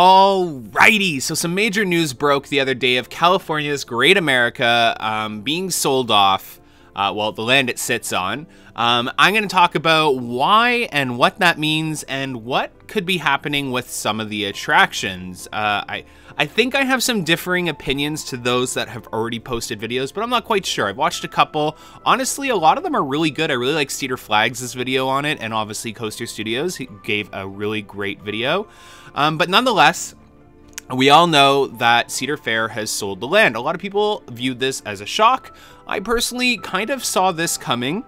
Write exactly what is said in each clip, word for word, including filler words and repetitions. Alrighty, so some major news broke the other day of California's Great America um, being sold off, uh, well, the land it sits on. Um, I'm going to talk about why and what that means and what could be happening with some of the attractions. Uh, I, I think I have some differing opinions to those that have already posted videos, but I'm not quite sure. I've watched a couple. Honestly, a lot of them are really good. I really like Cedar Flags' video on it, and obviously Coaster Studios gave a really great video. Um, but nonetheless, we all know that Cedar Fair has sold the land. A lot of people viewed this as a shock. I personally kind of saw this coming.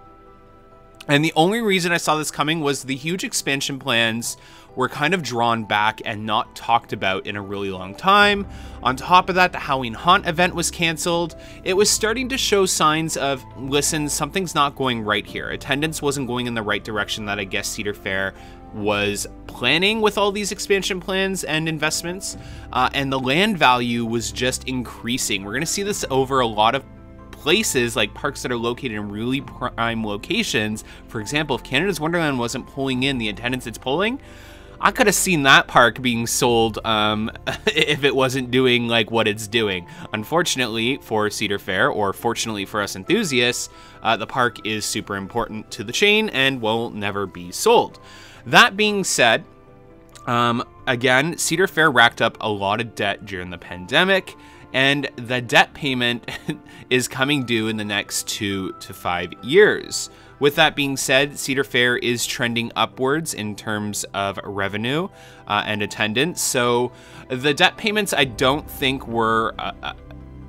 And the only reason I saw this coming was the huge expansion plans were kind of drawn back and not talked about in a really long time. On top of that, the Halloween Haunt event was canceled. It was starting to show signs of, listen, something's not going right here. Attendance wasn't going in the right direction that I guess Cedar Fair was planning with all these expansion plans and investments. Uh, and the land value was just increasing. We're gonna see this over a lot of places, like parks that are located in really prime locations. For example, if Canada's Wonderland wasn't pulling in the attendance it's pulling, I could have seen that park being sold um, if it wasn't doing like what it's doing. Unfortunately for Cedar Fair, or fortunately for us enthusiasts, uh, the park is super important to the chain and will never be sold. That being said, um, again, Cedar Fair racked up a lot of debt during the pandemic, and the debt payment is coming due in the next two to five years. With that being said, Cedar Fair is trending upwards in terms of revenue uh, and attendance. So the debt payments, I don't think were uh,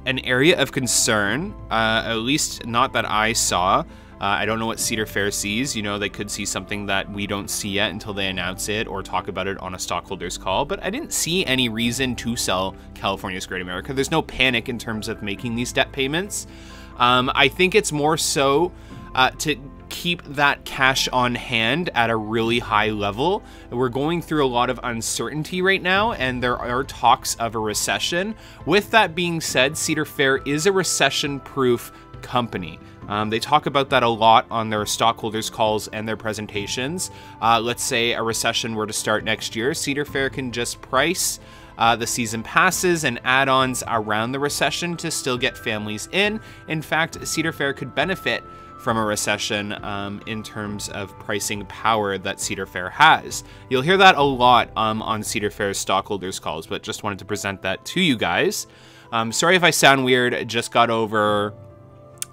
an area of concern, uh, at least not that I saw. Uh, I don't know what Cedar Fair sees. You know, they could see something that we don't see yet until they announce it or talk about it on a stockholders call, but I didn't see any reason to sell California's Great America. There's no panic in terms of making these debt payments. Um, I think it's more so uh, to keep that cash on hand at a really high level. We're going through a lot of uncertainty right now, and there are talks of a recession. With that being said, Cedar Fair is a recession-proof company. Um, they talk about that a lot on their stockholders calls and their presentations. Uh, let's say a recession were to start next year, Cedar Fair can just price uh, the season passes and add-ons around the recession to still get families in. In fact, Cedar Fair could benefit from a recession um, in terms of pricing power that Cedar Fair has. You'll hear that a lot um, on Cedar Fair's stockholders calls, but just wanted to present that to you guys. Um, sorry if I sound weird, I just got over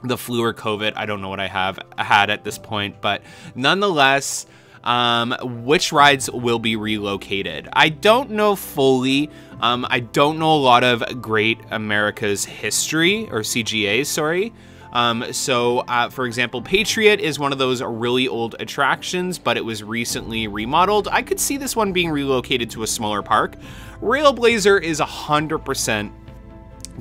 the flu or COVID. I don't know what I have had at this point, but nonetheless, um, which rides will be relocated? I don't know fully. Um, I don't know a lot of Great America's history, or C G A, sorry. Um, so, uh, for example, Patriot is one of those really old attractions, but it was recently remodeled. I could see this one being relocated to a smaller park. RailBlazer is one hundred percent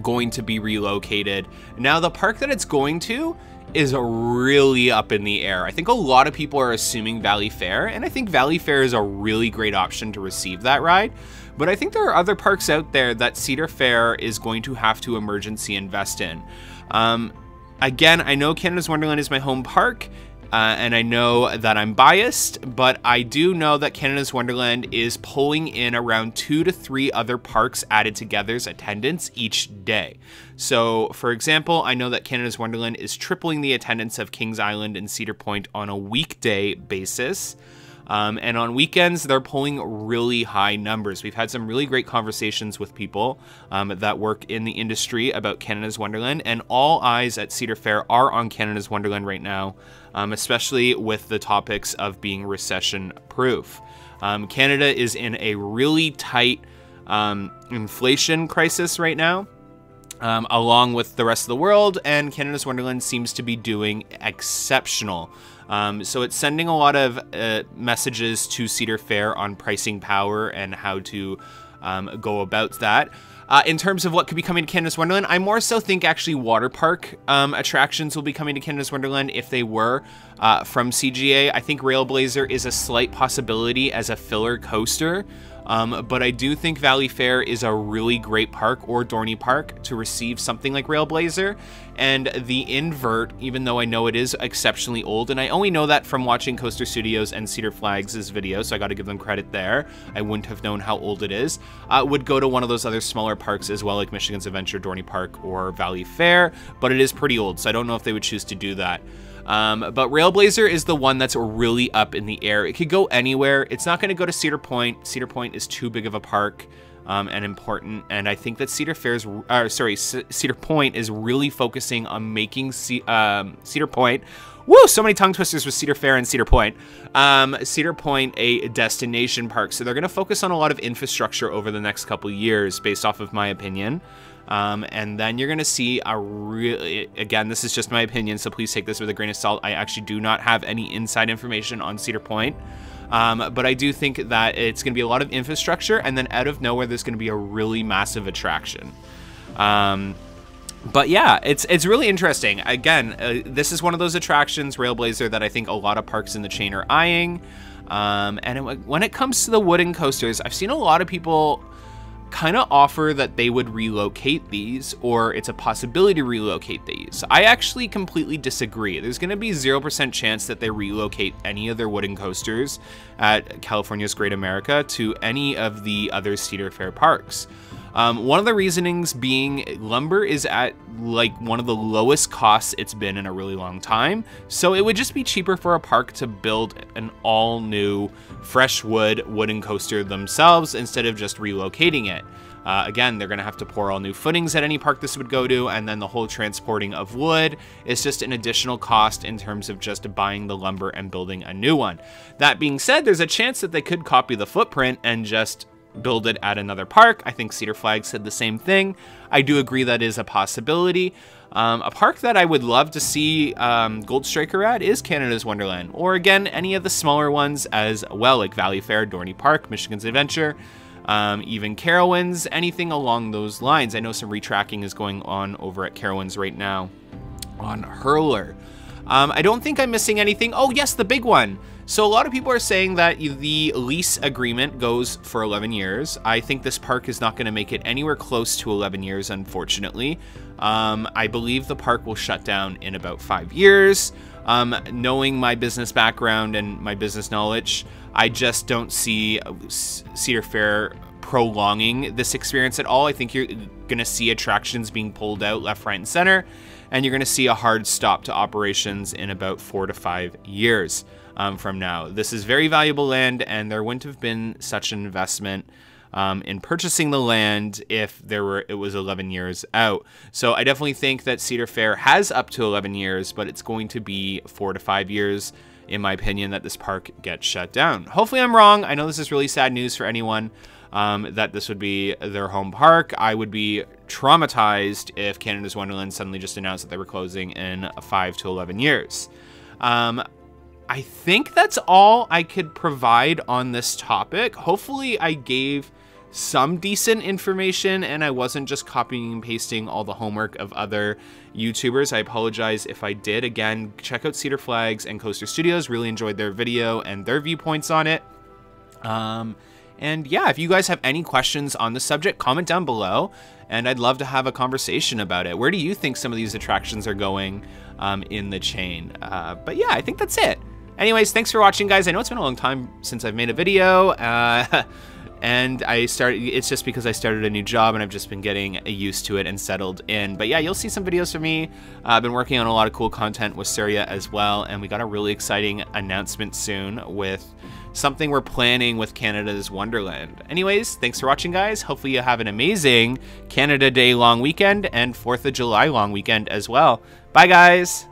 going to be relocated. Now, the park that it's going to is really up in the air. I think a lot of people are assuming Valley Fair, and I think Valley Fair is a really great option to receive that ride. But I think there are other parks out there that Cedar Fair is going to have to emergency invest in. Um, again, I know Canada's Wonderland is my home park, Uh, and I know that I'm biased, but I do know that Canada's Wonderland is pulling in around two to three other parks added together's attendance each day. So, for example, I know that Canada's Wonderland is tripling the attendance of Kings Island and Cedar Point on a weekday basis. Um, and on weekends, they're pulling really high numbers. We've had some really great conversations with people um, that work in the industry about Canada's Wonderland, and all eyes at Cedar Fair are on Canada's Wonderland right now, um, especially with the topics of being recession-proof. Um, Canada is in a really tight um, inflation crisis right now, Um, along with the rest of the world, and Canada's Wonderland seems to be doing exceptional. Um, so it's sending a lot of uh, messages to Cedar Fair on pricing power and how to um, go about that. Uh, in terms of what could be coming to Canada's Wonderland, I more so think actually water park um, attractions will be coming to Canada's Wonderland if they were uh, from C G A. I think Railblazer is a slight possibility as a filler coaster. Um, but I do think Valley Fair is a really great park, or Dorney Park, to receive something like RailBlazer. And the invert, even though I know it is exceptionally old, and I only know that from watching Coaster Studios and Cedar Flags' video, so I gotta give them credit there. I wouldn't have known how old it is. Uh, would go to one of those other smaller parks as well, like Michigan's Adventure, Dorney Park, or Valley Fair, but it is pretty old, so I don't know if they would choose to do that. Um, but RailBlazer is the one that's really up in the air. It could go anywhere. It's not gonna go to Cedar Point. Cedar Point is too big of a park. Um, and important, and I think that Cedar Fair's, uh, sorry, C Cedar Point is really focusing on making C um, Cedar Point. Woo! So many tongue twisters with Cedar Fair and Cedar Point. Um, Cedar Point, a destination park, so they're going to focus on a lot of infrastructure over the next couple years, based off of my opinion. Um, and then you're going to see a really, again, this is just my opinion, so please take this with a grain of salt. I actually do not have any inside information on Cedar Point. Um, but I do think that it's going to be a lot of infrastructure, and then out of nowhere, there's going to be a really massive attraction. Um, but yeah, it's it's really interesting. Again, uh, this is one of those attractions, RailBlazer, that I think a lot of parks in the chain are eyeing. Um, and it, when it comes to the wooden coasters, I've seen a lot of people kind of offer that they would relocate these, or it's a possibility to relocate these. I actually completely disagree. There's going to be zero percent chance that they relocate any of their wooden coasters at California's Great America to any of the other Cedar Fair parks. Um, one of the reasonings being lumber is at like one of the lowest costs it's been in a really long time. So it would just be cheaper for a park to build an all new fresh wood wooden coaster themselves instead of just relocating it. Uh, again, they're going to have to pour all new footings at any park this would go to, and then the whole transporting of wood is just an additional cost in terms of just buying the lumber and building a new one. That being said, there's a chance that they could copy the footprint and just build it at another park. I think Cedar Flags said the same thing. I do agree that is a possibility. Um, a park that I would love to see um, Gold Striker at is Canada's Wonderland, or again, any of the smaller ones as well, like Valley Fair, Dorney Park, Michigan's Adventure, um, even Carowinds, anything along those lines. I know some retracking is going on over at Carowinds right now on Hurler. Um, I don't think I'm missing anything. Oh yes, the big one. So a lot of people are saying that the lease agreement goes for eleven years. I think this park is not going to make it anywhere close to eleven years, unfortunately. Um, I believe the park will shut down in about five years. Um, knowing my business background and my business knowledge, I just don't see Cedar Fair prolonging this experience at all. I think you're going to see attractions being pulled out left, right, and center, and you're going to see a hard stop to operations in about four to five years. Um, from now. This is very valuable land, and there wouldn't have been such an investment um, in purchasing the land if there were it was eleven years out. So I definitely think that Cedar Fair has up to eleven years, but it's going to be four to five years, in my opinion, that this park gets shut down. Hopefully I'm wrong. I know this is really sad news for anyone um, that this would be their home park. I would be traumatized if Canada's Wonderland suddenly just announced that they were closing in five to eleven years. Um, I think that's all I could provide on this topic. Hopefully I gave some decent information and I wasn't just copying and pasting all the homework of other YouTubers. I apologize if I did. Again, check out Cedar Flags and Coaster Studios. Really enjoyed their video and their viewpoints on it. Um, and yeah, if you guys have any questions on the subject, comment down below, and I'd love to have a conversation about it. Where do you think some of these attractions are going um, in the chain? Uh, but yeah, I think that's it. Anyways, thanks for watching, guys. I know it's been a long time since I've made a video, uh, and I started, it's just because I started a new job and I've just been getting used to it and settled in. But yeah, you'll see some videos from me. Uh, I've been working on a lot of cool content with Saria as well, and we got a really exciting announcement soon with something we're planning with Canada's Wonderland. Anyways, thanks for watching, guys. Hopefully you have an amazing Canada Day long weekend and fourth of July long weekend as well. Bye, guys.